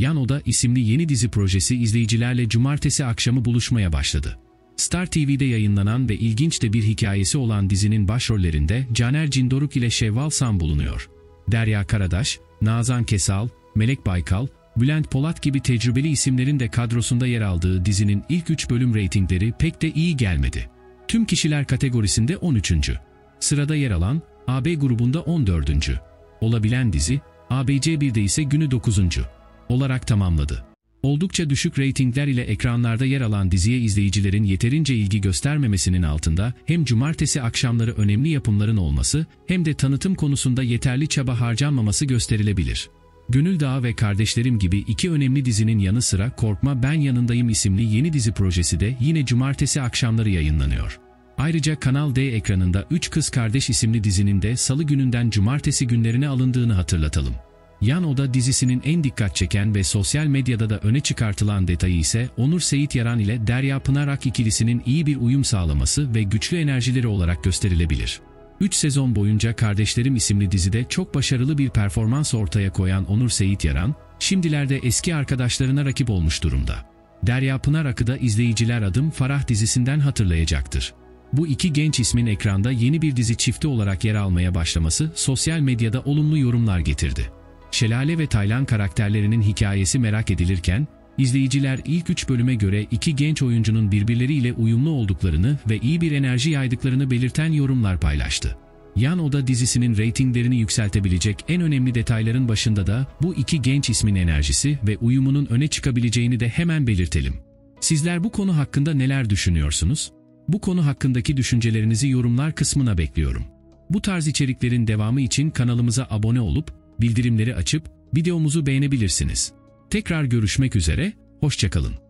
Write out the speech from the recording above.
Yan Oda isimli yeni dizi projesi izleyicilerle cumartesi akşamı buluşmaya başladı. Star TV'de yayınlanan ve ilginç de bir hikayesi olan dizinin başrollerinde Caner Cindoruk ile Şevval Sam bulunuyor. Derya Karadaş, Nazan Kesal, Melek Baykal, Bülent Polat gibi tecrübeli isimlerin de kadrosunda yer aldığı dizinin ilk 3 bölüm reytingleri pek de iyi gelmedi. Tüm kişiler kategorisinde 13. sırada yer alan, AB grubunda 14. olabilen dizi, ABC1'de ise günü 9. olarak tamamladı. Oldukça düşük reytingler ile ekranlarda yer alan diziye izleyicilerin yeterince ilgi göstermemesinin altında hem cumartesi akşamları önemli yapımların olması hem de tanıtım konusunda yeterli çaba harcanmaması gösterilebilir. Gönül Dağı ve Kardeşlerim gibi iki önemli dizinin yanı sıra Korkma Ben Yanındayım isimli yeni dizi projesi de yine cumartesi akşamları yayınlanıyor. Ayrıca Kanal D ekranında Üç Kız Kardeş isimli dizinin de salı gününden cumartesi günlerine alındığını hatırlatalım. Yan Oda dizisinin en dikkat çeken ve sosyal medyada da öne çıkartılan detayı ise Onur Seyit Yaran ile Derya Pınar Ak ikilisinin iyi bir uyum sağlaması ve güçlü enerjileri olarak gösterilebilir. 3 sezon boyunca Kardeşlerim isimli dizide çok başarılı bir performans ortaya koyan Onur Seyit Yaran, şimdilerde eski arkadaşlarına rakip olmuş durumda. Derya Pınar Ak'ı da izleyiciler Adım Farah dizisinden hatırlayacaktır. Bu iki genç ismin ekranda yeni bir dizi çifti olarak yer almaya başlaması sosyal medyada olumlu yorumlar getirdi. Şelale ve Taylan karakterlerinin hikayesi merak edilirken, izleyiciler ilk 3 bölüme göre iki genç oyuncunun birbirleriyle uyumlu olduklarını ve iyi bir enerji yaydıklarını belirten yorumlar paylaştı. Yan Oda dizisinin reytinglerini yükseltebilecek en önemli detayların başında da bu iki genç ismin enerjisi ve uyumunun öne çıkabileceğini de hemen belirtelim. Sizler bu konu hakkında neler düşünüyorsunuz? Bu konu hakkındaki düşüncelerinizi yorumlar kısmına bekliyorum. Bu tarz içeriklerin devamı için kanalımıza abone olup, bildirimleri açıp videomuzu beğenebilirsiniz. Tekrar görüşmek üzere, hoşça kalın.